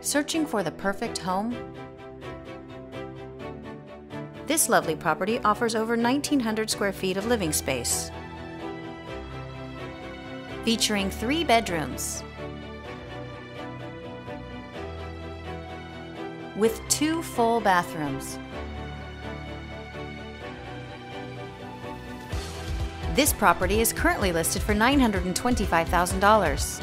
Searching for the perfect home? This lovely property offers over 1,900 square feet of living space, featuring 3 bedrooms with 2 full bathrooms. This property is currently listed for $925,000.